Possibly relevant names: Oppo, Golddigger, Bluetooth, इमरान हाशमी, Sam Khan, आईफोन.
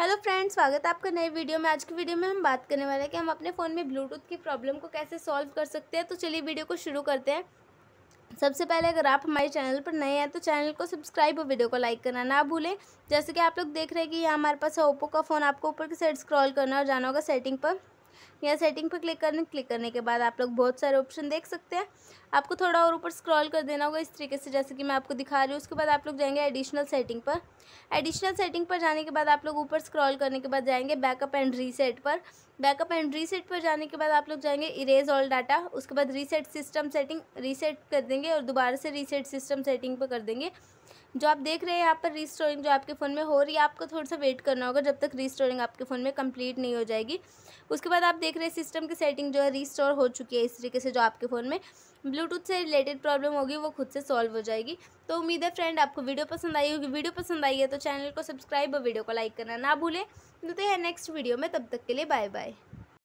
Hello friends, स्वागत है आपका नए वीडियो में। आज की वीडियो में हम बात करने वाले हैं कि हम अपने फ़ोन में ब्लूटूथ की प्रॉब्लम को कैसे सॉल्व कर सकते हैं। तो चलिए वीडियो को शुरू करते हैं। सबसे पहले अगर आप हमारे चैनल पर नए हैं तो चैनल को सब्सक्राइब और वीडियो को लाइक करना ना भूलें। जैसे कि आप लोग देख रहे हैं कि यहाँ हमारे पास है ओप्पो का फ़ोन। आपको ऊपर की साइड स्क्रॉल करना और जाना होगा सेटिंग पर। यहाँ सेटिंग पर क्लिक करने के बाद आप लोग बहुत सारे ऑप्शन देख सकते हैं। आपको थोड़ा और ऊपर स्क्रॉल कर देना होगा इस तरीके से, जैसे कि मैं आपको दिखा रही हूँ। उसके बाद आप लोग जाएंगे एडिशनल सेटिंग पर। एडिशनल सेटिंग पर जाने के बाद आप लोग ऊपर स्क्रॉल करने के बाद जाएंगे बैकअप एंड रीसेट पर। बैकअप एंड रीसेट पर जाने के बाद आप लोग जाएंगे इरेज ऑल डाटा। उसके बाद रीसेट सिस्टम सेटिंग रीसेट कर देंगे और दोबारा से रीसेट सिस्टम सेटिंग पर कर देंगे। जो आप देख रहे हैं यहाँ पर रीस्टोरिंग जो आपके फ़ोन में हो रही है, आपको थोड़ा सा वेट करना होगा जब तक रीस्टोरिंग आपके फ़ोन में कंप्लीट नहीं हो जाएगी। उसके बाद आप देख रहे हैं सिस्टम की सेटिंग जो है रीस्टोर हो चुकी है। इस तरीके से जो आपके फ़ोन में ब्लूटूथ से रिलेटेड प्रॉब्लम होगी वो खुद से सॉल्व हो जाएगी। तो उम्मीद है फ्रेंड आपको वीडियो पसंद आई होगी। वीडियो पसंद आई है तो चैनल को सब्सक्राइब और वीडियो को लाइक करना ना भूलें। मिलते हैं नेक्स्ट वीडियो में, तब तक के लिए बाय बाय।